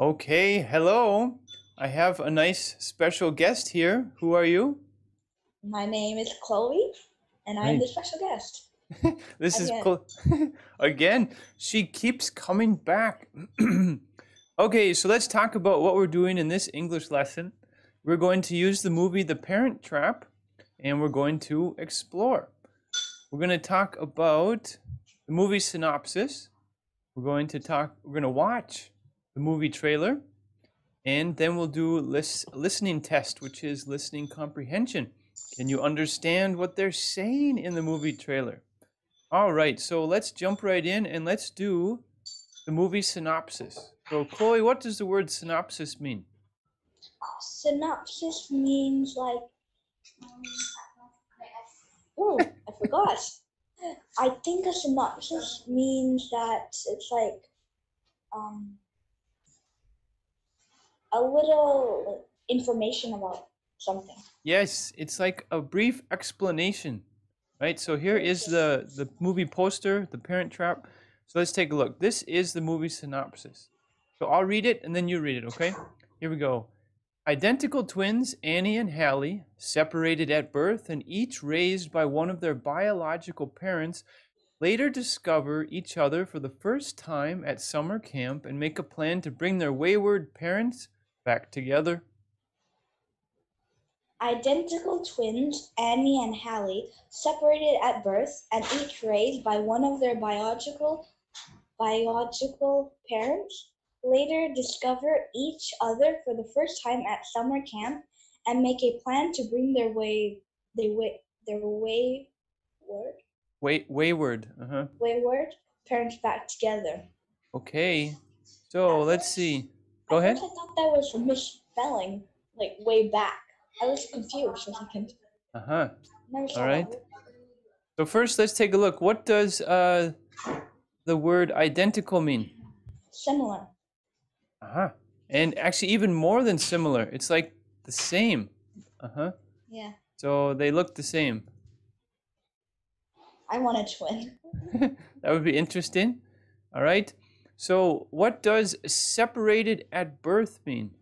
Okay, hello. I have a nice special guest here. Who are you? My name is Chloe, and I'm the special guest. This again. Is Chloe. Again, she keeps coming back. Okay, so let's talk about what we're doing in this English lesson. We're going to use the movie The Parent Trap, and we're going to explore. We're going to talk about the movie synopsis. We're going to watch the movie trailer, and then we'll do a listening test, which is listening comprehension. Can you understand what they're saying in the movie trailer? All right, so let's jump right in and let's do the movie synopsis. So Chloe, what does the word synopsis mean? Synopsis means like, oh, I forgot. I think a synopsis means that it's like a little information about something. Yes, it's like a brief explanation, right? So here is the movie poster, The Parent Trap. So let's take a look. This is the movie synopsis. So I'll read it and then you read it, okay? Here we go. Identical twins, Annie and Hallie, separated at birth and each raised by one of their biological parents, later discover each other for the first time at summer camp and make a plan to bring their wayward parents back together. Identical twins, Annie and Hallie, separated at birth and each raised by one of their biological parents, later discover each other for the first time at summer camp and make a plan to bring their wayward parents back together. Okay, so let's see. Go ahead. I thought that was a misspelling, like way back. I was confused for a second. All right. So first, let's take a look. What does the word identical mean? Similar. And actually even more than similar. It's like the same. Yeah. So they look the same. I want a twin. That would be interesting. All right. So what does separated at birth mean?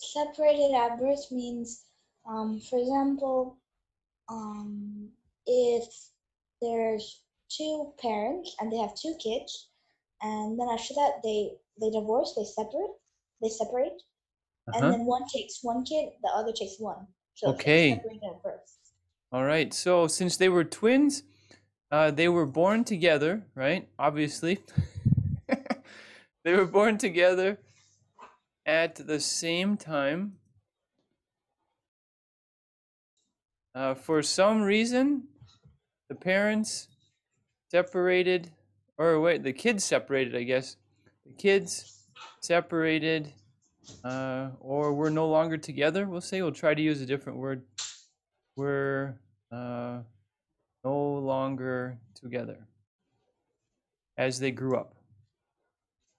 Separated at birth means, for example, if there's two parents and they have two kids, and then after that they divorce, they separate, and then one takes one kid, the other takes one. So okay. Separated at birth. All right. So since they were twins, they were born together, right? Obviously, they were born together at the same time. For some reason, the parents separated, or wait, the kids separated, I guess. Kids separated or we're no longer together. We'll try to use a different word. We're no longer together as they grew up,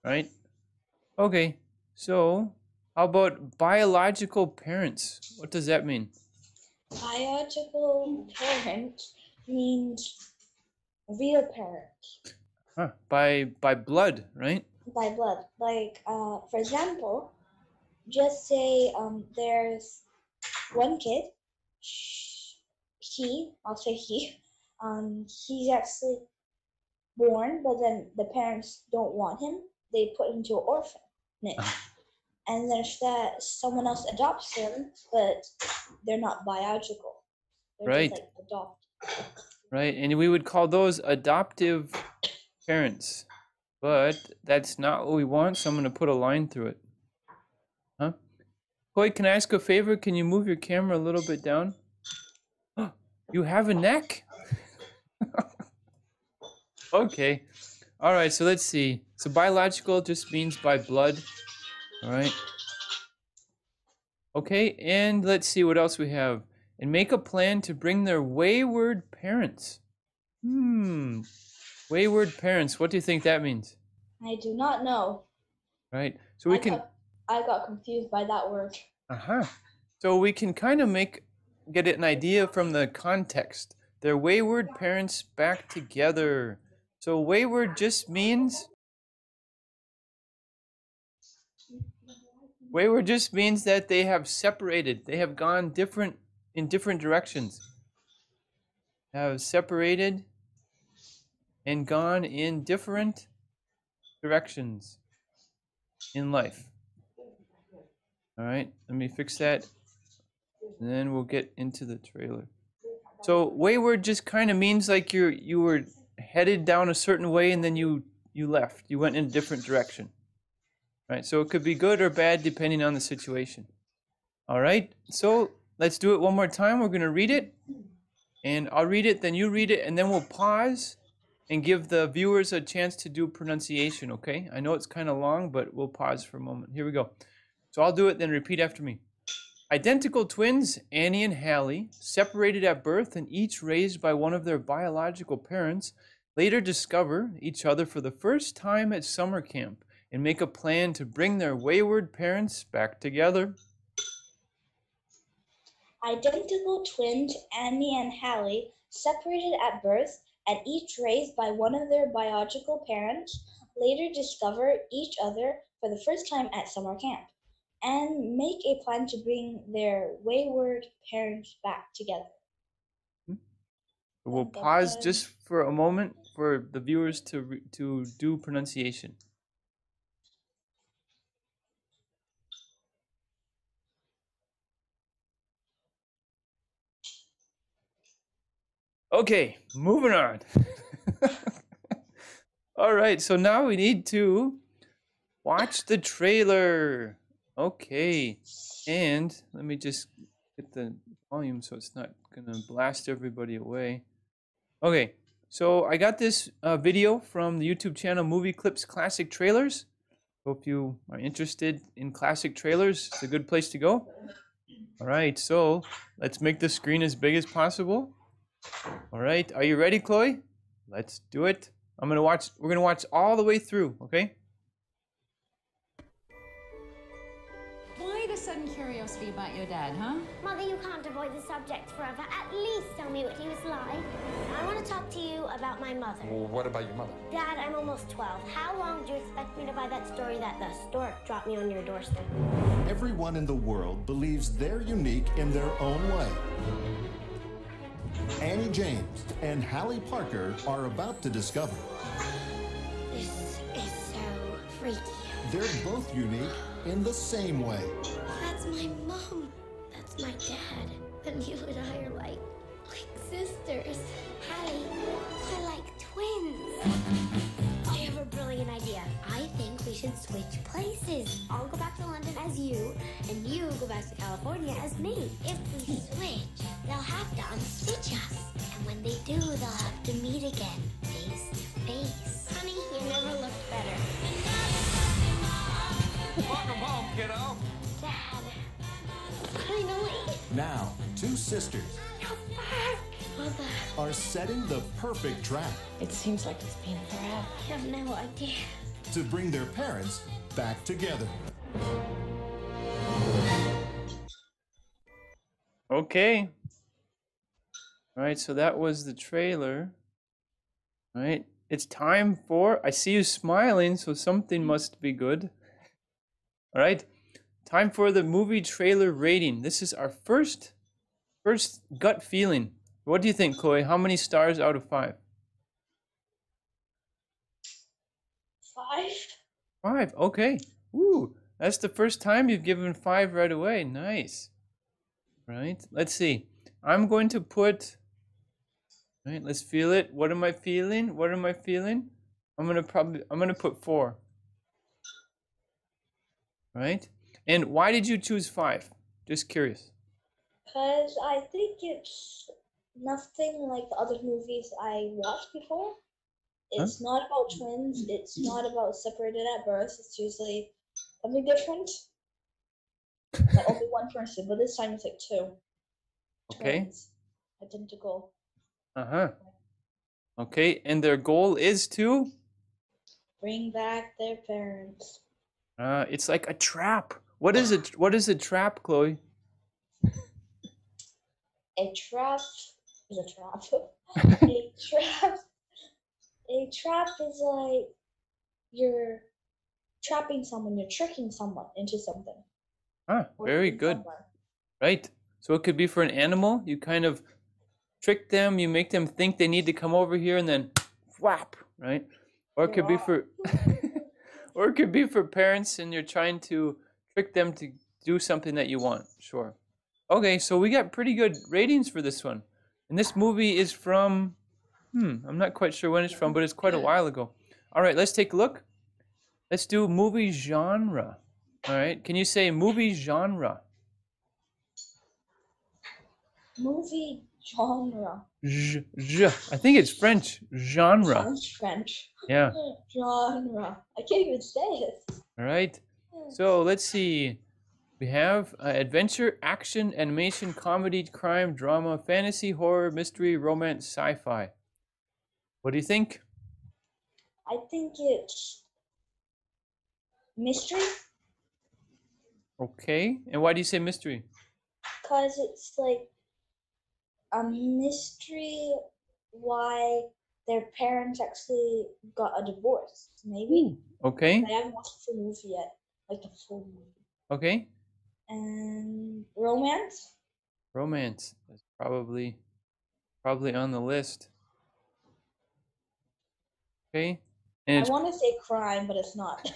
right? Okay, so how about biological parents? What does that mean? Biological parents means real parents. By blood, right? By blood, like for example, just say there's one kid. He's actually born, but then the parents don't want him. They put him into an orphanage, and there's that someone else adopts him, but they're not biological. They're just, like, adopted. Right, and we would call those adoptive parents, but that's not what we want, so I'm going to put a line through it. Chloe, can I ask a favor? Can you move your camera a little bit down? You have a neck? Okay. All right, so let's see. So biological just means by blood. All right. Okay, and let's see what else we have. And make a plan to bring their wayward parents. Wayward parents, what do you think that means? I do not know. Right, so I got confused by that word. So we can kind of get an idea from the context. Their wayward parents back together. So wayward just means Wayward just means that they have separated. They have gone in different directions. Have separated and gone in different directions in life. All right, let me fix that. And then we'll get into the trailer. So wayward just kind of means like you were headed down a certain way and then you left. You went in a different direction. All right, so it could be good or bad depending on the situation. All right, so let's do it one more time. We're going to read it. And I'll read it, then you read it, and then we'll pause and give the viewers a chance to do pronunciation, okay? I know it's kind of long, but we'll pause for a moment. Here we go. So I'll do it, then repeat after me. Identical twins, Annie and Hallie, separated at birth and each raised by one of their biological parents, later discover each other for the first time at summer camp and make a plan to bring their wayward parents back together. Identical twins, Annie and Hallie, separated at birth and each raised by one of their biological parents, later discover each other for the first time at summer camp and make a plan to bring their wayward parents back together. We'll pause just for a moment for the viewers to do pronunciation. Okay, moving on. All right, so now we need to watch the trailer. Okay, and let me just get the volume so it's not going to blast everybody away. Okay, so I got this video from the YouTube channel Movie Clips Classic Trailers. Hope you are interested in classic trailers. It's a good place to go. All right, so let's make the screen as big as possible. All right, are you ready, Chloe? Let's do it. We're gonna watch all the way through, okay? Why the sudden curiosity about your dad, huh? Mother, you can't avoid the subject forever. At least tell me what he was like. I want to talk to you about my mother. Well, what about your mother? Dad, I'm almost 12. How long do you expect me to buy that story that the stork dropped me on your doorstep? Everyone in the world believes they're unique in their own way. Annie James and Hallie Parker are about to discover. This is so freaky. They're both unique in the same way. That's my mom. That's my dad. And you and I are like sisters. Hallie, we're like twins. I have a brilliant idea. I think we should switch places. I'll go back to London as you, and you go back to California as me. If we switch, they'll have to unstitch us. And when they do, they'll have to meet again, face to face. Honey, you never looked better. Welcome home, kiddo. Dad, finally. Now, two sisters are setting the perfect trap. It seems like it's been forever. I have no idea. To bring their parents back together. Okay. All right, so that was the trailer. All right, it's time for, I see you smiling, so something must be good. All right, time for the movie trailer rating. This is our first gut feeling. What do you think, Chloe? How many stars out of 5? 5. 5. Okay. Woo! That's the first time you've given 5 right away. Nice. Right. Let's see. I'm going to put. All right. Let's feel it. What am I feeling? What am I feeling? I'm gonna put 4. Right. And why did you choose 5? Just curious. Because I think it's nothing like the other movies I watched before. It's not about twins. It's not about separated at birth. It's usually something different. Like only one person, but this time it's like 2. Okay. Twins, identical. Uh-huh. Okay, and their goal is to? Bring back their parents. It's like a trap. What is a trap, Chloe? A trap is a trap. A trap is like you're trapping someone, you're tricking someone into something. Ah, very good. Somewhere. Right. So it could be for an animal. You kind of trick them. You make them think they need to come over here and then whap, right? Or it could be for, or it could be for parents and you're trying to trick them to do something that you want. Sure. Okay, so we got pretty good ratings for this one. And this movie is from, I'm not quite sure when it's from, but it's quite a while ago. All right, let's take a look. Let's do movie genre. All right, can you say movie genre? Movie genre. I think it's French. Genre. Sounds French. Yeah. Genre. I can't even say it. All right. So let's see. We have adventure, action, animation, comedy, crime, drama, fantasy, horror, mystery, romance, sci-fi. What do you think? I think it's mystery. Okay. And why do you say mystery? Because it's like a mystery why their parents actually got a divorce, maybe. Okay. I haven't watched the movie yet, like the full movie. Okay. And romance? Romance is probably on the list. Okay. And I want to say crime, but it's not.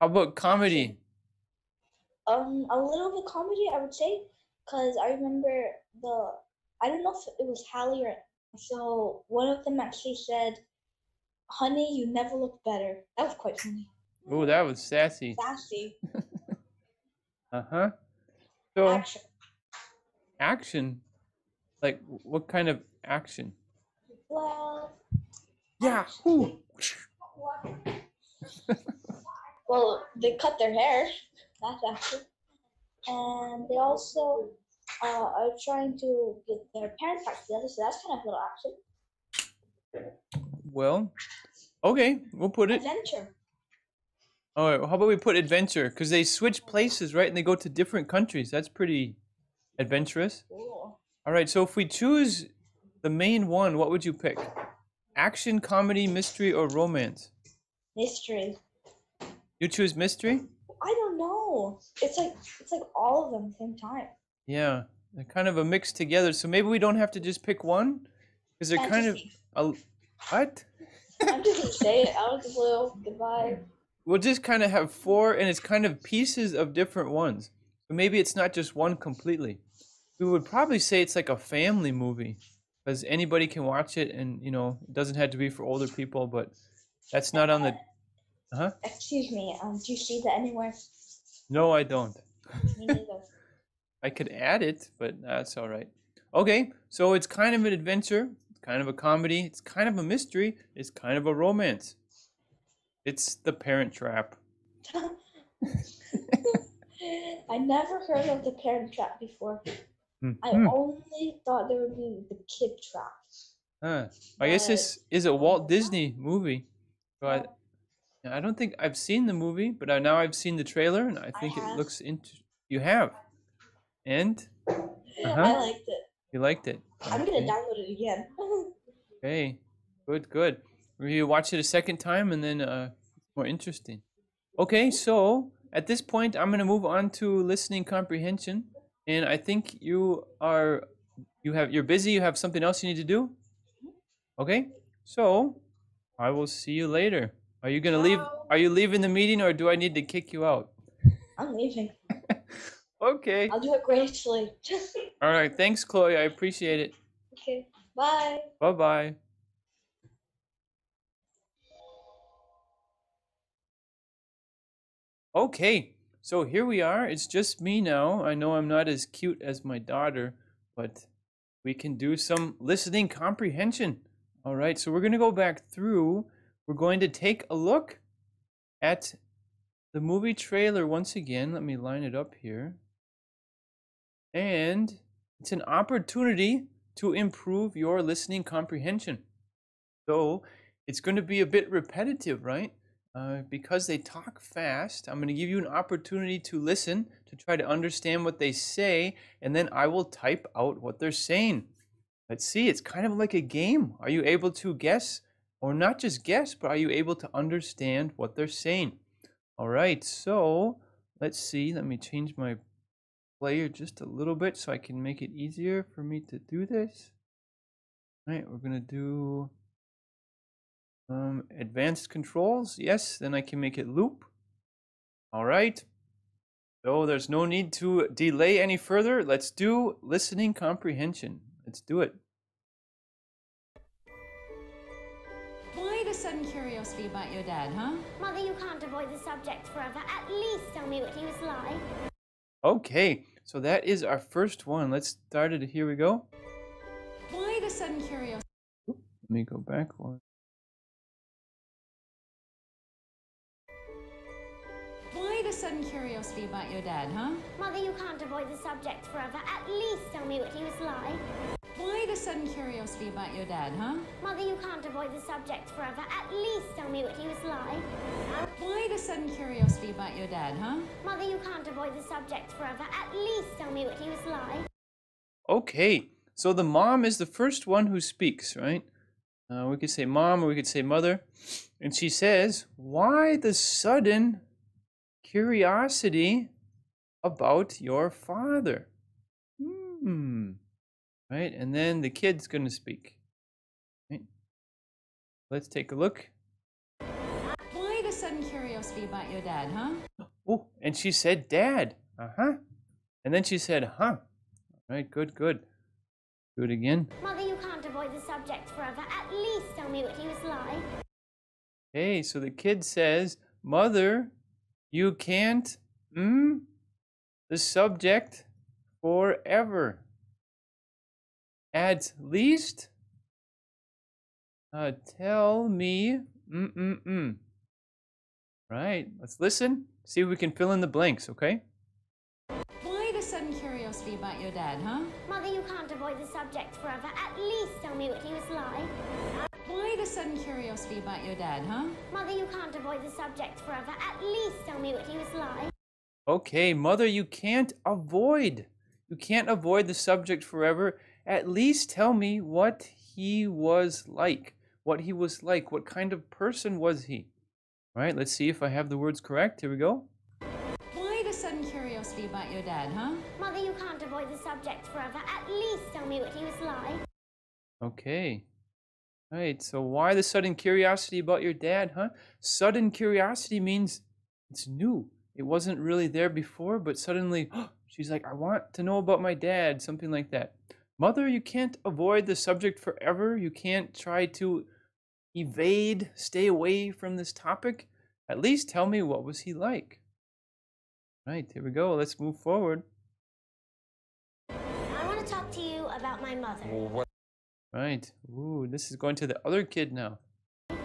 How about comedy? A little bit comedy, I would say, because I remember I don't know if it was Hallie or so. One of them actually said, "Honey, you never look better." That was quite funny. Oh, that was sassy. Sassy. Uh-huh. So action. Like what kind of action? Well, yeah. Well, they cut their hair. That's action. And they also are trying to get their parents back together, so that's kind of a little action. Well, okay, we'll put it. Adventure. All right, well, how about we put adventure? Because they switch places, right? And they go to different countries. That's pretty adventurous. Cool. All right, so if we choose the main one, what would you pick? Action, comedy, mystery, or romance? Mystery. You choose mystery? I don't know. It's like all of them at the same time. Yeah, they're kind of a mix together. So maybe we don't have to just pick one? Because they're what? I'm just going to say it out of the blue. Goodbye. We'll just kind of have four, and it's kind of pieces of different ones. But maybe it's not just one completely. We would probably say it's like a family movie, because anybody can watch it, and you know, it doesn't have to be for older people. But that's not on the. Huh? Excuse me. Do you see that anywhere? No, I don't. Me neither. I could add it, but that's all right. Okay, so it's kind of an adventure. It's kind of a comedy. It's kind of a mystery. It's kind of a romance. It's The Parent Trap. I never heard of The Parent Trap before. I only thought there would be The Kid Trap. I guess this is a Walt Disney movie. So I don't think I've seen the movie, but now I've seen the trailer, and I think it looks interesting. You have? And? I liked it. You liked it? Okay. I'm going to download it again. Okay. Good, good. You watch it a second time, and then it's more interesting. Okay, so at this point, I'm going to move on to listening comprehension. And I think you're busy. You have something else you need to do. Okay, so I will see you later. Are you going to leave? Are you leaving the meeting, or do I need to kick you out? I'm leaving. Okay. I'll do it gracefully. All right. Thanks, Chloe. I appreciate it. Okay. Bye. Bye bye. Okay, so here we are. It's just me now. I know I'm not as cute as my daughter, but we can do some listening comprehension. All right, so we're going to go back through. We're going to take a look at the movie trailer once again. Let me line it up here. And it's an opportunity to improve your listening comprehension. So it's going to be a bit repetitive, right? Because they talk fast, I'm going to give you an opportunity to listen, to try to understand what they say, and then I will type out what they're saying. Let's see, it's kind of like a game. Are you able to guess or not just guess, but are you able to understand what they're saying? All right, so let's see. Let me change my player just a little bit so I can make it easier for me to do this. All right, we're gonna do advanced controls. Yes, then I can make it loop. All right. So there's no need to delay any further. Let's do listening comprehension. Let's do it. Why the sudden curiosity about your dad, huh? Mother, you can't avoid the subject forever. At least tell me what he was like. Okay, so that is our first one. Let's start it. Here we go. Why the sudden curiosity? Let me go back one. Why the sudden curiosity about your dad, huh? Mother, you can't avoid the subject forever. At least tell me what he was like. Why the sudden curiosity about your dad, huh? Mother, you can't avoid the subject forever. At least tell me what he was like. Why the sudden curiosity about your dad, huh? Mother, you can't avoid the subject forever. At least tell me what he was like. Okay, so the mom is the first one who speaks, right? We could say mom or we could say mother. And she says, why the sudden curiosity about your father. Right, and then the kid's going to speak. Right. Let's take a look. Why the sudden curiosity about your dad, huh? Oh, and she said dad. Uh-huh. And then she said, huh. All right, good, good. Do it again. Mother, you can't avoid the subject forever. At least tell me what he was like. Okay, so the kid says, Mother, you can't the subject forever. At least tell me Right, let's listen, see if we can fill in the blanks, okay? Why the sudden curiosity about your dad, huh? Mother, you can't avoid the subject forever. At least tell me what he was like. Why the sudden curiosity about your dad, huh? Mother, you can't avoid the subject forever. At least tell me what he was like. Okay, mother, you can't avoid. You can't avoid the subject forever. At least tell me what he was like. What he was like. What kind of person was he? All right, let's see if I have the words correct. Here we go. Why the sudden curiosity about your dad, huh? Mother, you can't avoid the subject forever. At least tell me what he was like. Okay. All right, so why the sudden curiosity about your dad, huh? Sudden curiosity means it's new. It wasn't really there before, but suddenly she's like, I want to know about my dad, something like that. Mother, you can't avoid the subject forever. You can't try to evade, stay away from this topic. At least tell me what was he like. All right, here we go. Let's move forward. I want to talk to you about my mother. What? Right. Ooh, this is going to the other kid now. I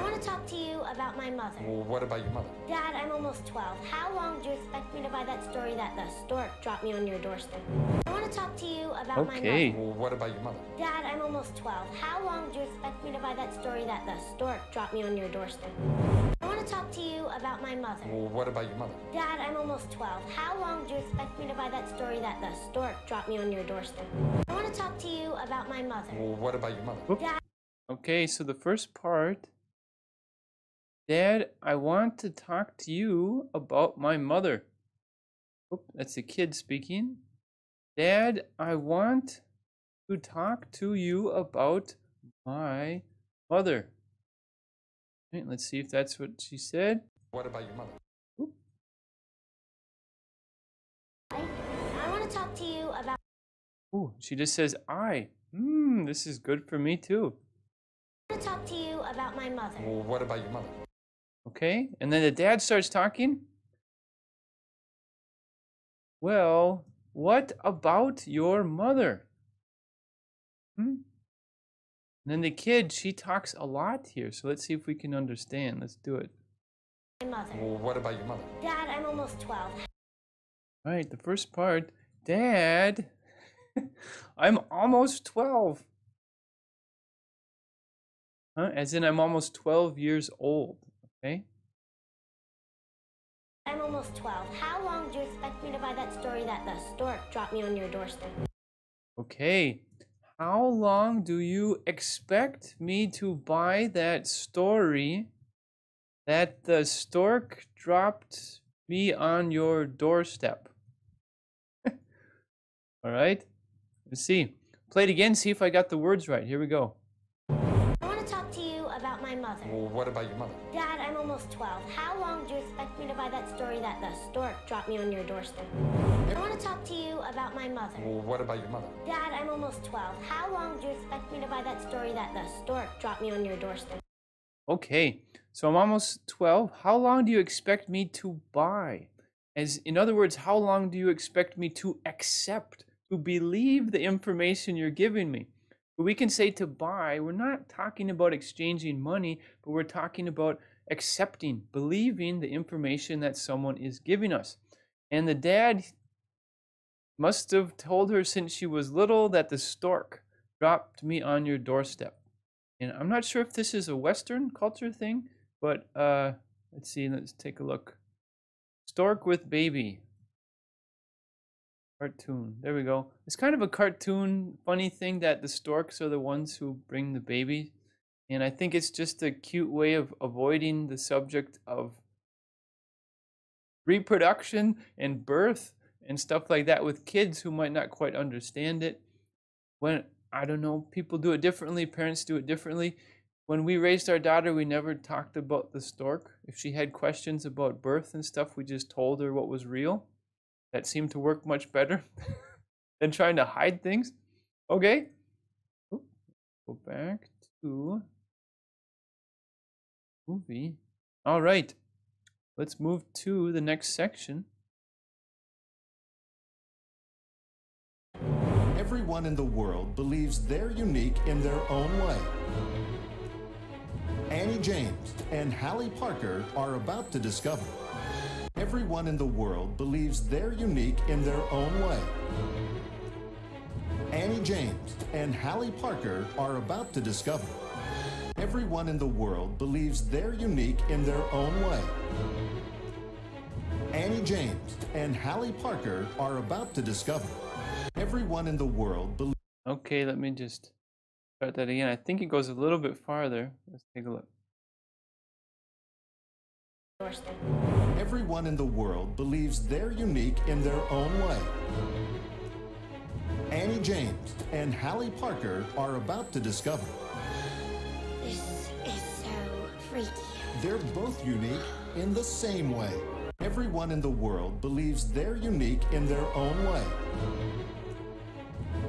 want to talk to you about my mother. Well, what about your mother? Dad, I'm almost 12. How long do you expect me to buy that story that the stork dropped me on your doorstep? I want to talk to you about my mother. Okay. Well, what about your mother? Dad, I'm almost 12. How long do you expect me to buy that story that the stork dropped me on your doorstep? I want to talk to you about my mother. Well, what about your mother? Dad, I'm almost 12. How long do you expect me to buy that story that the stork dropped me on your doorstep? I want to talk to you about my mother. Well, what about your mother? Dad. Okay, so the first part, Dad, I want to talk to you about my mother. Oop, that's the kid speaking. Dad, I want to talk to you about my mother. Right, let's see if that's what she said. What about your mother? Oop. I want to talk to you about... Ooh, she just says I. This is good for me too. I want to talk to you about my mother. Well, what about your mother? Okay, and then the dad starts talking. Well, what about your mother? And then the kid, she talks a lot here, so let's see if we can understand. Let's do it. My mother. Well, what about your mother? Dad, I'm almost 12. All right, the first part, Dad, I'm almost 12. Huh? As in, I'm almost 12 years old, okay? I'm almost 12. How long do you expect me to buy that story that the stork dropped me on your doorstep? Okay. How long do you expect me to buy that story that the stork dropped me on your doorstep? All right, let's see. Play it again, see if I got the words right. Here we go. I want to talk to you about my mother. Well, what about your mother? Dad, I'm almost 12. How long do you expect me to buy that story that the stork dropped me on your doorstep? I want to talk to you about my mother. Well, what about your mother? Dad, I'm almost 12. How long do you expect me to buy that story that the stork dropped me on your doorstep? Okay, so I'm almost 12. How long do you expect me to buy? As in other words, how long do you expect me to accept, to believe the information you're giving me? But we can say to buy, we're not talking about exchanging money, but we're talking about accepting, believing the information that someone is giving us. And the dad must have told her since she was little that the stork dropped me on your doorstep. And I'm not sure if this is a Western culture thing, but let's see, let's take a look. Stork with Baby. Cartoon, there we go. It's kind of a cartoon funny thing that the storks are the ones who bring the baby. And I think it's just a cute way of avoiding the subject of reproduction and birth and stuff like that with kids who might not quite understand it. When, I don't know, people do it differently, parents do it differently. When we raised our daughter, we never talked about the stork. If she had questions about birth and stuff, we just told her what was real. That seemed to work much better than trying to hide things. Okay, go back to movie. All right, let's move to the next section. Everyone in the world believes they're unique in their own way. Annie James and Hallie Parker are about to discover. Everyone in the world believes they're unique in their own way. Annie James and Hallie Parker are about to discover. Everyone in the world believes they're unique in their own way. Annie James and Hallie Parker are about to discover. Everyone in the world believes... Okay, let me just start that again. I think it goes a little bit farther. Let's take a look. Everyone in the world believes they're unique in their own way. Annie James and Hallie Parker are about to discover. This is so freaky. They're both unique in the same way. Everyone in the world believes they're unique in their own way.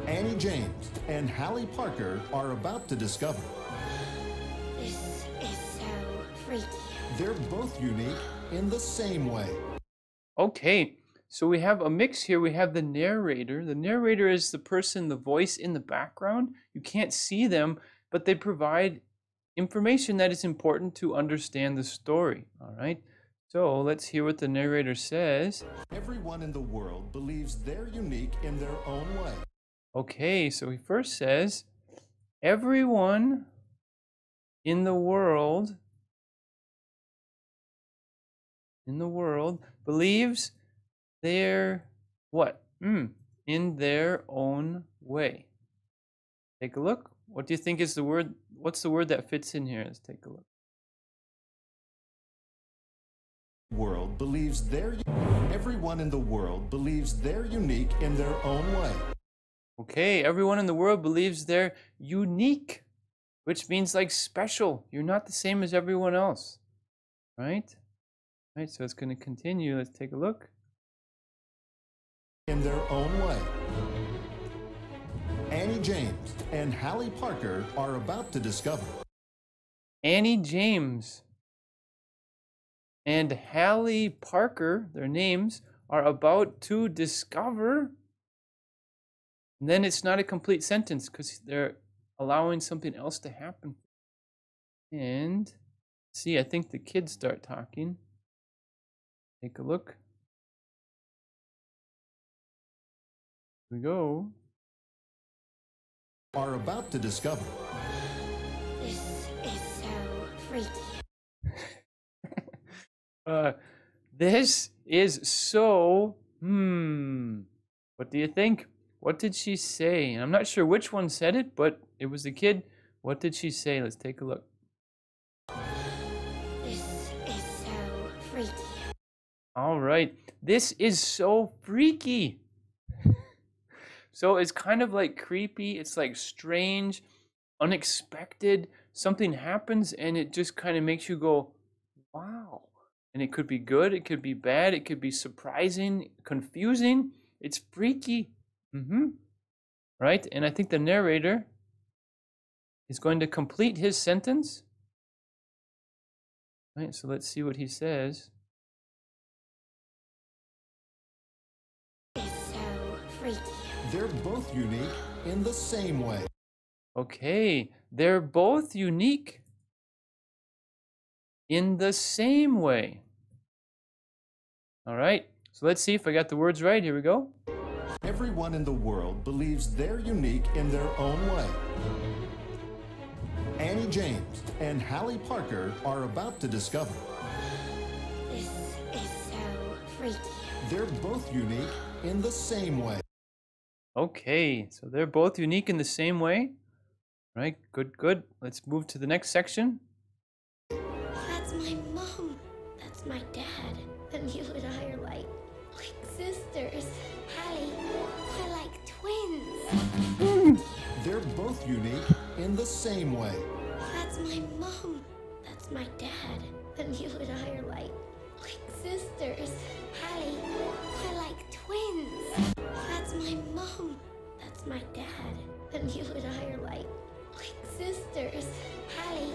Annie James and Hallie Parker are about to discover. This is so freaky. They're both unique in the same way. Okay, so we have a mix here. We have the narrator. The narrator is the person, the voice in the background. You can't see them, but they provide information that is important to understand the story. All right, so let's hear what the narrator says. Everyone in the world believes they're unique in their own way. Okay, so he first says, everyone in the world believes they're what? In their own way. Take a look. What do you think is the word? What's the word that fits in here? Let's take a look. World believes they're... Everyone in the world believes they're unique in their own way. Okay, everyone in the world believes they're unique, which means like special. You're not the same as everyone else, right? Right, so it's going to continue. Let's take a look. In their own way. Annie James and Hallie Parker are about to discover. Annie James and Hallie Parker, their names, are about to discover. And then it's not a complete sentence because they're allowing something else to happen. And see, I think the kids start talking. Take a look. Here we go. Are about to discover. This is so freaky. This is so... What do you think? What did she say? And I'm not sure which one said it, but it was the kid. What did she say? Let's take a look. This is so freaky. All right. This is so freaky. So it's kind of like creepy. It's like strange, unexpected. Something happens and it just kind of makes you go, wow. And it could be good. It could be bad. It could be surprising, confusing. It's freaky. Right? And I think the narrator is going to complete his sentence. Right? So let's see what he says. It's so freaky. They're both unique in the same way. Okay. They're both unique in the same way. All right. So let's see if I got the words right. Here we go. Everyone in the world believes they're unique in their own way. Annie James and Hallie Parker are about to discover. This is so freaky. They're both unique in the same way. Okay, so they're both unique in the same way. All right, good, good. Let's move to the next section. That's my mom. That's my dad. And you and I are like sisters. Hallie, we're like twins. They're both unique in the same way. That's my mom. That's my dad. And you and I are like sisters. Hallie, we're like twins. That's my mom. That's my dad. And you and I are like sisters. Hallie,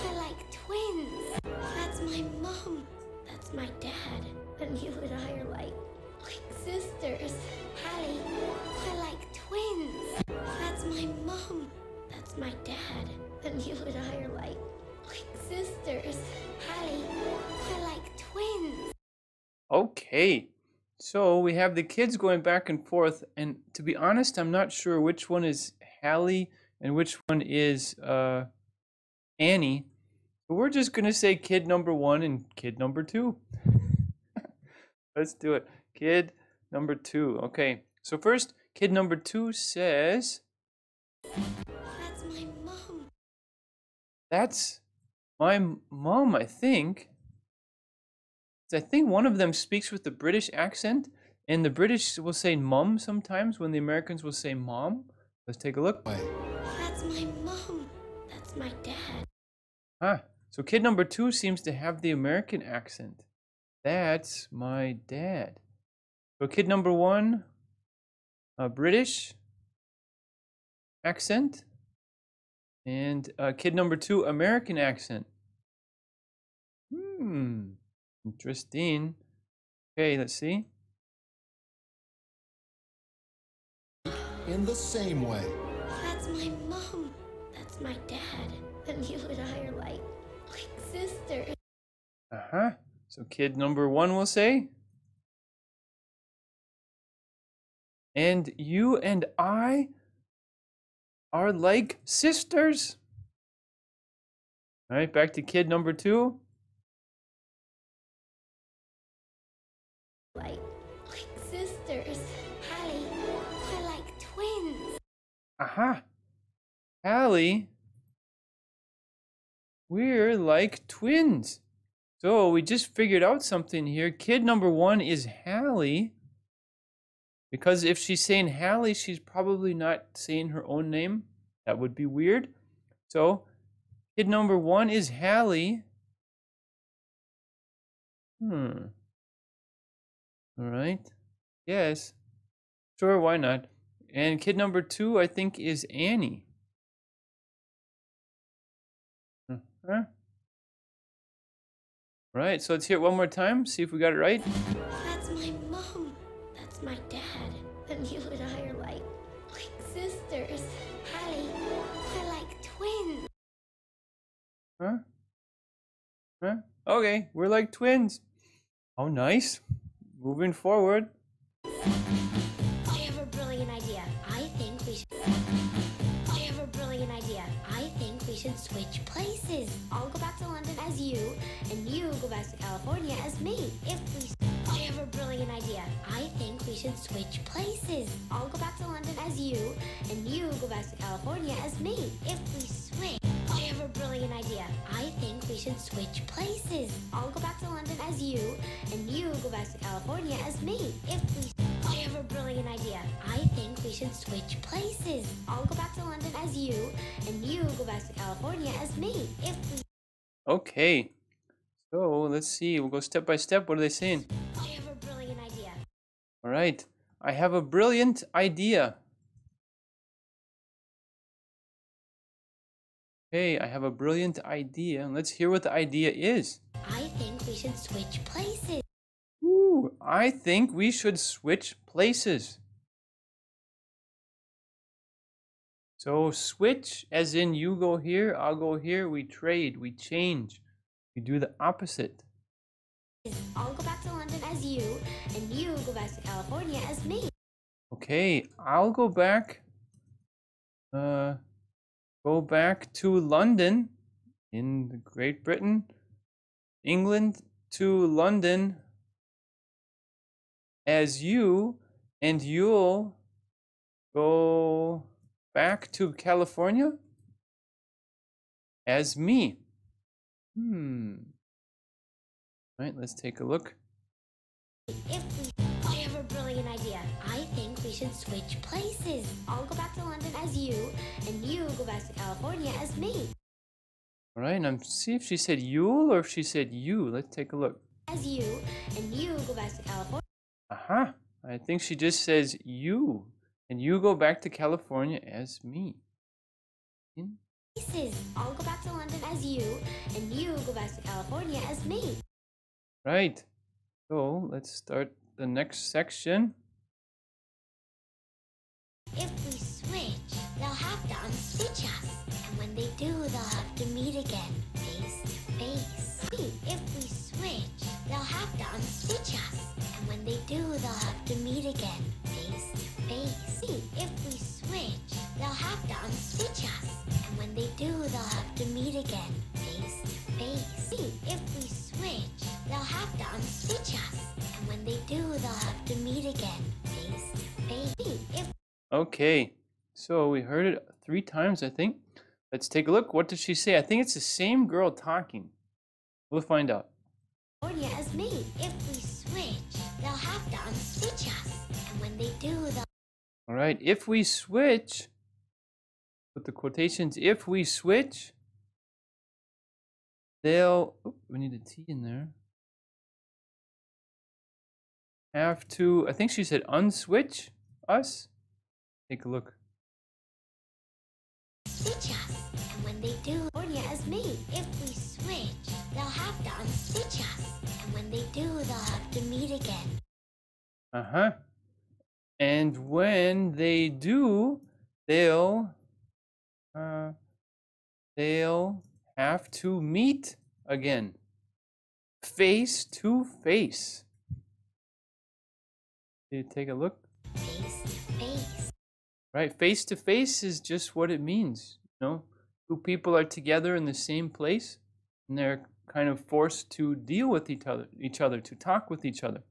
we're like twins. That's my mom. That's my dad. And you and I are like sisters. Hallie, we're like twins. That's my mom. That's my dad. And you and I are like sisters. Hallie, we're like twins. Okay. So we have the kids going back and forth, and to be honest, I'm not sure which one is Hallie and which one is Annie. But we're just going to say kid number one and kid number two. Let's do it. Kid number two. Okay. So first, kid number two says... That's my mom. That's my mom, I think. I think one of them speaks with the British accent, and the British will say mum sometimes when the Americans will say mom. Let's take a look. That's my mom. That's my dad. Ah, so kid number two seems to have the American accent. That's my dad. So kid number one, a British accent, and kid number two, American accent. Interesting. Okay, let's see. In the same way. That's my mom. That's my dad. And you and I are like sisters. So kid number one will say. And you and I are like sisters. All right, back to kid number two. Like sisters. Hallie, we're like twins. Hallie, we're like twins. So we just figured out something here. Kid number one is Hallie. Because if she's saying Hallie, she's probably not saying her own name. That would be weird. So kid number one is Hallie. All right. Yes. Sure, why not? And kid number two, I think, is Annie. Right, so let's hear it one more time, see if we got it right. That's my mom. That's my dad. And you and I are like sisters. Hallie, we're like twins. Okay, we're like twins. Oh, nice. Moving forward. I have a brilliant idea. I think we should... I have a brilliant idea. I think we should switch places. I'll go back to London as you, and you go back to California as me. If we... I have a brilliant idea. I think we should switch places. I'll go back to London. as you, and you go back to California as me. If we switch, I have a brilliant idea. I think we should switch places. I'll go back to London as you, and you go back to California as me. If we I have a brilliant idea. I think we should switch places. I'll go back to London as you, and you go back to California as me. If we okay. So let's see. We'll go step by step. What are they saying? I have a brilliant idea. All right. I have a brilliant idea. Okay, I have a brilliant idea. Let's hear what the idea is. I think we should switch places. Ooh, I think we should switch places. So switch as in you go here, I'll go here, we trade, we change. We do the opposite. I'll go back to London as you, and you go back to California as me. Okay, I'll go back to London in Great Britain, England, to London as you, and you'll go back to California as me. All right, let's take a look. I have a brilliant idea. I think we should switch places. I'll go back to London as you, and you go back to California as me. All right, and I'm see if she said you'll or if she said you. Let's take a look. As you, and you go back to California. Aha! I think she just says you, and you go back to California as me. Places. I'll go back to London as you, and you go back to California as me. Right, so let's start the next section. If we switch, they'll have to unswitch us. And when they do, they'll have to meet again, face to face. If we switch, they'll have to unswitch us. And when they do, they'll have to meet again, face to face. If we switch, they'll have to unswitch us. And when they do, they'll have to meet again, face to face. If we switch, they'll have to unswitch us, and when they do, they'll have to meet again, face to face. Okay, so we heard it 3 times, I think. Let's take a look. What did she say? I think it's the same girl talking. We'll find out. California as me. If we switch, they'll have to unswitch us, and when they do, they'll. All right. If we switch, with the quotations, if we switch, they'll. Oops, we need a T in there. Have to, I think she said unswitch us. Take a look. Switch us, and when they do, California as me. If we switch, they'll have to unswitch us, and when they do, they'll have to meet again. Uh-huh. And when they do, they'll have to meet again. Face to face. Take a look. Face to face. Right, face to face is just what it means. You know, 2 people are together in the same place, and they're kind of forced to deal with each other, to talk with each other.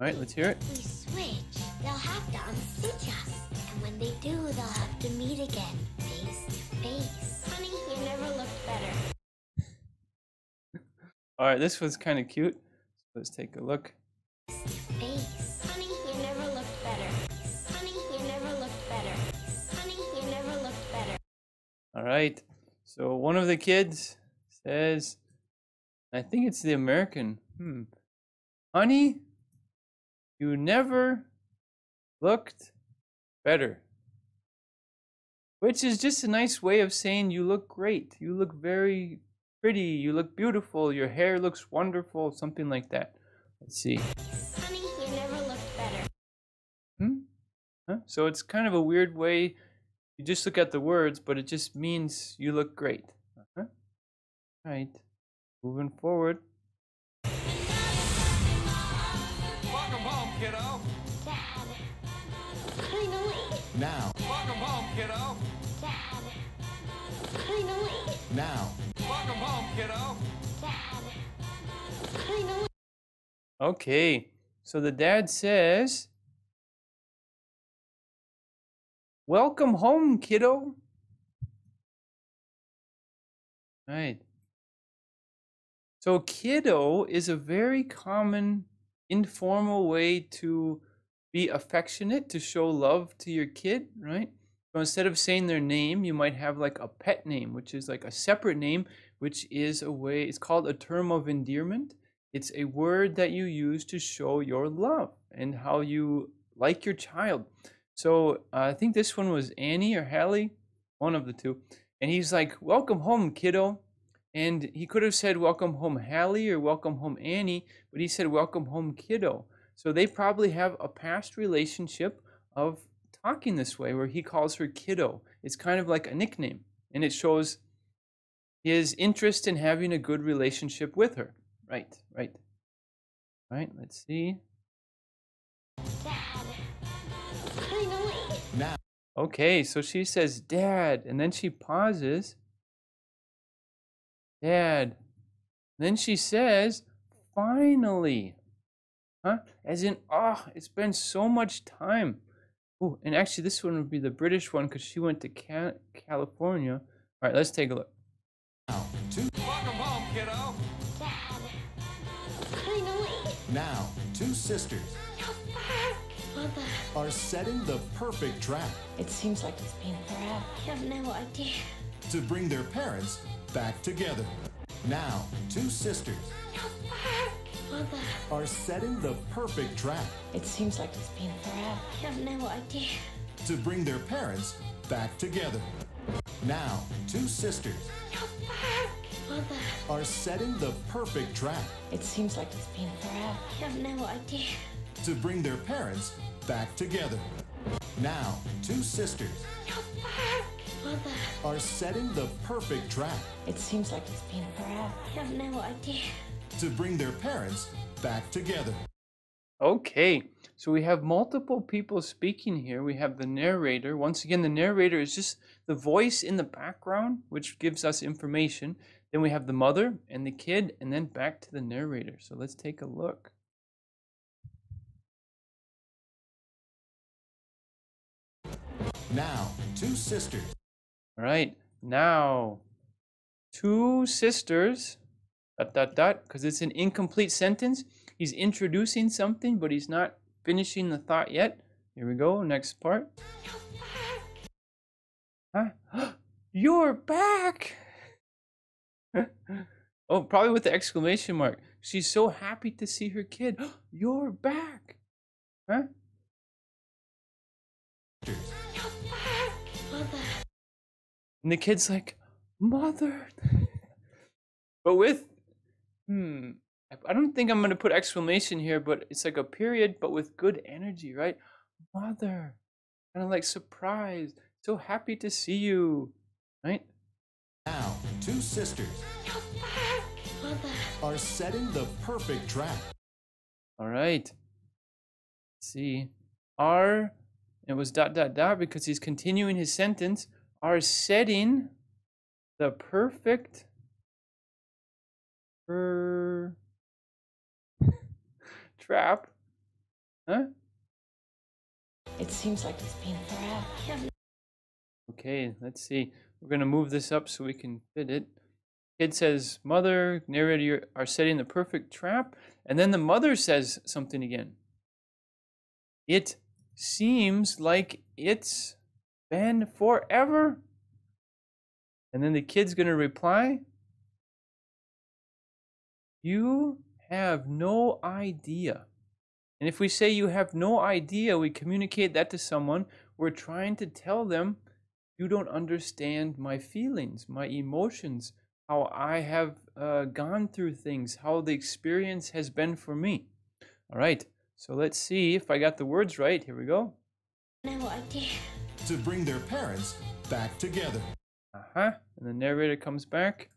All right, let's hear it. If we switch, they'll have to unswitch us, and when they do, they'll have to meet again, face to face. Honey, you never looked better. All right, this was kind of cute. So let's take a look. Honey, you never looked better. Honey, you never looked better. Honey, you never looked better. All right. So one of the kids says, I think it's the American. Honey, you never looked better. Which is just a nice way of saying you look great. You look very pretty. You look beautiful. Your hair looks wonderful. Something like that. Let's see. Honey, you never looked better. So it's kind of a weird way. You just look at the words, but it just means you look great. All right. Moving forward. Welcome home, kiddo. Dad. Finally. Now. Welcome home, kiddo. Dad. Finally. Now. Welcome home, kiddo. Dad. Finally. Okay, so the dad says, Welcome home, kiddo. All right. So kiddo is a very common informal way to be affectionate, to show love to your kid, right? So instead of saying their name, you might have like a pet name, which is like a separate name, which is a way, it's called a term of endearment. It's a word that you use to show your love and how you like your child. So I think this one was Annie or Hallie, one of the two. And he's like, welcome home, kiddo. And he could have said, welcome home, Hallie, or welcome home, Annie, but he said, welcome home, kiddo. So they probably have a past relationship of talking this way, where he calls her kiddo. It's kind of like a nickname, and it shows his interest in having a good relationship with her. Right, right. All right, let's see. Dad, finally. Now. Okay, so she says, Dad, and then she pauses. Dad. Then she says, finally. Huh? As in, oh, it's been so much time. Oh, and actually this one would be the British one because she went to California. All right, let's take a look. Welcome home, kiddo. Dad, finally. Now, two sisters are setting the perfect trap. It seems like it's been forever. I have no idea. To bring their parents back together. Now, two sisters are setting the perfect trap. It seems like it's been forever. I have no idea. To bring their parents back together. Now, two sisters are setting the perfect trap. It seems like it's been forever. I have no idea. To bring their parents back together. Now, two sisters are setting the perfect trap. It seems like it's been forever. I have no idea. To bring their parents back together. Okay, so we have multiple people speaking here. We have the narrator. Once again, the narrator is just the voice in the background, which gives us information. Then we have the mother and the kid, and then back to the narrator. So let's take a look. Now, two sisters. All right, now, two sisters, dot, dot, dot, because it's an incomplete sentence. He's introducing something, but he's not finishing the thought yet. Here we go, next part. Huh? You're back! Oh, probably with the exclamation mark. She's so happy to see her kid. You're back! Huh? And the kid's like, Mother. But with, I don't think I'm going to put exclamation here, but it's like a period, but with good energy, right? Mother. Kind of like surprised. So happy to see you, right? Now, two sisters are setting the perfect trap. All right. Let's see. It was dot, dot, dot, because he's continuing his sentence. Are setting the perfect trap. Huh? It seems like it's been forever. Okay, let's see. We're going to move this up so we can fit it. Kid says, Mother, narrator, are setting the perfect trap. And then the mother says something again. It seems like it's been forever. And then the kid's going to reply, you have no idea. And if we say you have no idea, we communicate that to someone. We're trying to tell them, you don't understand my feelings, my emotions, how I have gone through things, how the experience has been for me. All right, so let's see if I got the words right. Here we go. No idea. To bring their parents back together. Uh-huh. And the narrator comes back.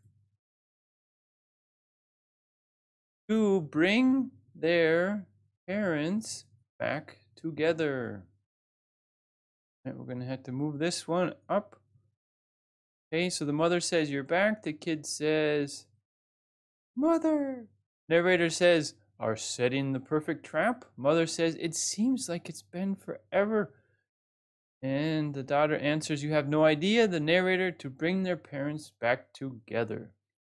To bring their parents back together. All right, we're going to have to move this one up. Okay, so the mother says, you're back. The kid says, Mother. Narrator says, are setting the perfect trap. Mother says, it seems like it's been forever. And the daughter answers, "You have no idea," the narrator, to bring their parents back together.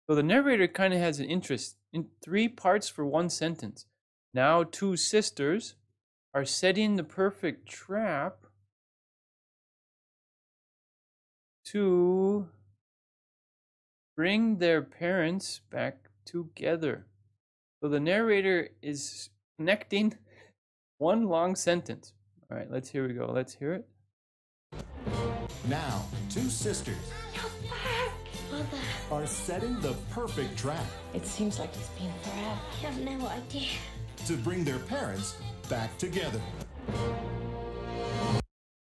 So the narrator kind of has an interest in three parts for one sentence. Now two sisters are setting the perfect trap to bring their parents back together. So the narrator is connecting one long sentence. All right, let's hear it. Now, two sisters are setting the perfect trap. It seems like it's been forever. I have no idea. To bring their parents back together.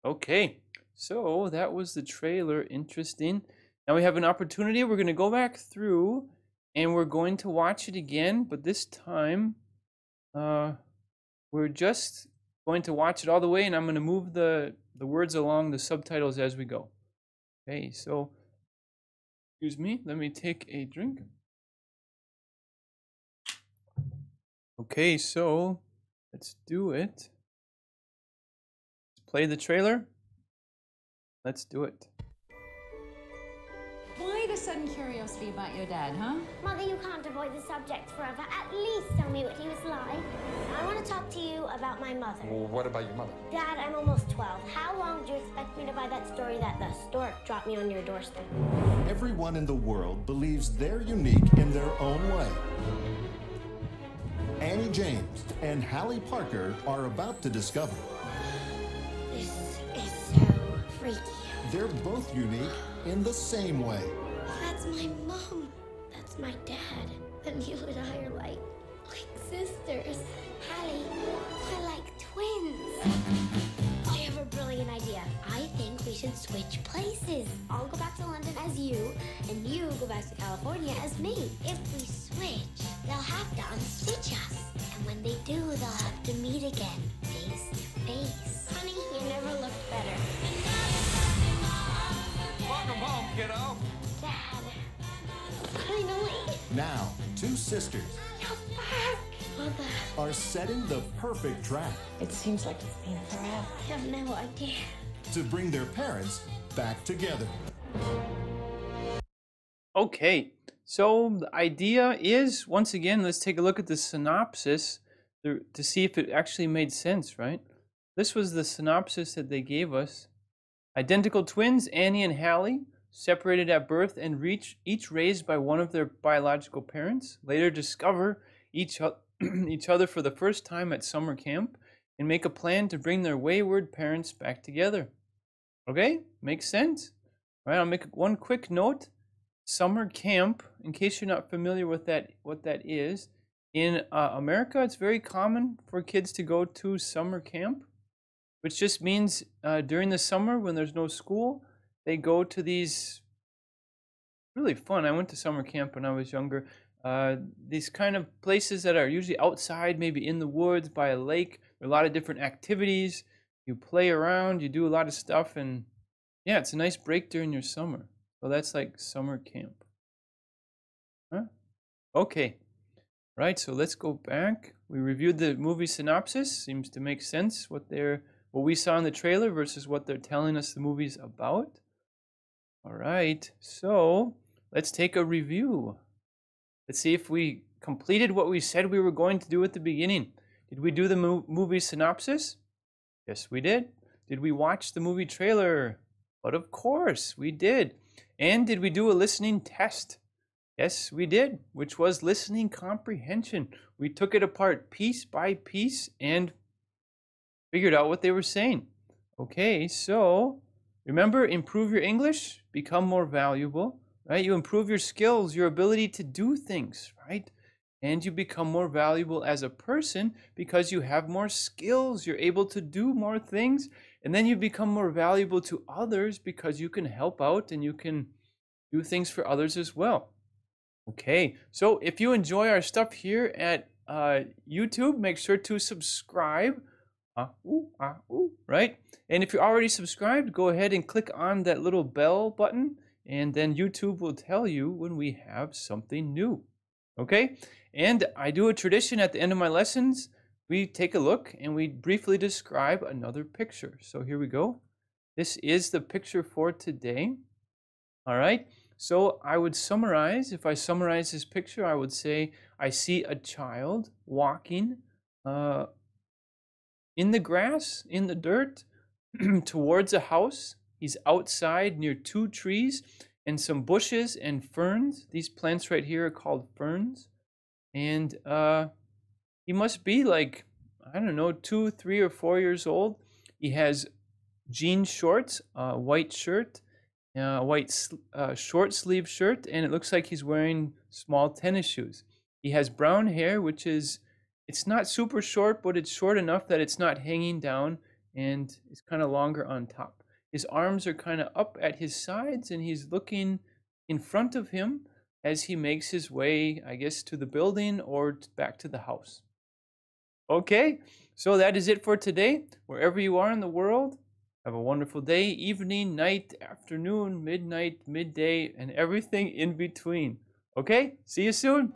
Okay, so that was the trailer. Interesting. Now we have an opportunity. We're going to go back through and we're going to watch it again, but this time we're just going to watch it all the way, and I'm going to move the words along the subtitles as we go. Okay, so excuse me, let me take a drink. Okay, so let's do it. Let's play the trailer. Let's do it. Why the sudden curiosity about your dad, huh? Mother, you can't avoid the subject forever. At least tell me what he was like. I want to talk to you about my mother. Well, what about your mother? Dad, I'm almost 12. How long do you expect me to buy that story that the stork dropped me on your doorstep? Everyone in the world believes they're unique in their own way. Annie James and Hallie Parker are about to discover. This is so freaky. They're both unique in the same way. That's my mom. That's my dad. And you and I are like sisters. Hallie, we're like twins. I have a brilliant idea. I think we should switch places. I'll go back to London as you, and you go back to California as me. If we switch, they'll have to unstitch us. And when they do, they'll have to meet again, face to face. Honey, you never looked better. Welcome home, kiddo. Dad, finally. Now, two sisters are setting the perfect trap. It seems like it's been forever. I have no idea. To bring their parents back together. Okay, so the idea is, once again, let's take a look at the synopsis to see if it actually made sense, right? This was the synopsis that they gave us. Identical twins, Annie and Hallie, separated at birth and each raised by one of their biological parents, later discover each other for the first time at summer camp and make a plan to bring their wayward parents back together. Okay? Makes sense? All right, I'll make one quick note. Summer camp, in case you're not familiar with that, what that is, in America, it's very common for kids to go to summer camp, which just means during the summer when there's no school, they go to these really fun. I went to summer camp when I was younger. These kind of places that are usually outside, maybe in the woods, by a lake. There are a lot of different activities. You play around, you do a lot of stuff, and yeah, it's a nice break during your summer. So that's like summer camp. Huh? Okay. Right, so let's go back. We reviewed the movie synopsis. Seems to make sense what they're... what we saw in the trailer versus what they're telling us the movie's about. All right, so let's take a review. Let's see if we completed what we said we were going to do at the beginning. Did we do the movie synopsis? Yes, we did. Did we watch the movie trailer? But of course, we did. And did we do a listening test? Yes, we did, which was listening comprehension. We took it apart piece by piece and figured out what they were saying. Okay, so remember, improve your English, become more valuable, right? You improve your skills, your ability to do things, right? And you become more valuable as a person because you have more skills, you're able to do more things, and then you become more valuable to others because you can help out and you can do things for others as well. Okay, so if you enjoy our stuff here at YouTube, make sure to subscribe. Right? And if you're already subscribed, go ahead and click on that little bell button, and then YouTube will tell you when we have something new. Okay? And I do a tradition at the end of my lessons. We take a look, and we briefly describe another picture. So here we go. This is the picture for today. All right. So I would summarize, if I summarize this picture, I would say I see a child walking in the grass, in the dirt, towards a house. He's outside near two trees and some bushes and ferns. These plants right here are called ferns. And he must be like, I don't know, 2, 3, or 4 years old. He has jean shorts, a white shirt, short sleeve shirt, and it looks like he's wearing small tennis shoes. He has brown hair, which is, it's not super short, but it's short enough that it's not hanging down, and it's kind of longer on top. His arms are kind of up at his sides, and he's looking in front of him as he makes his way, I guess, to the building or back to the house. Okay, so that is it for today. Wherever you are in the world, have a wonderful day, evening, night, afternoon, midnight, midday, and everything in between. Okay, see you soon.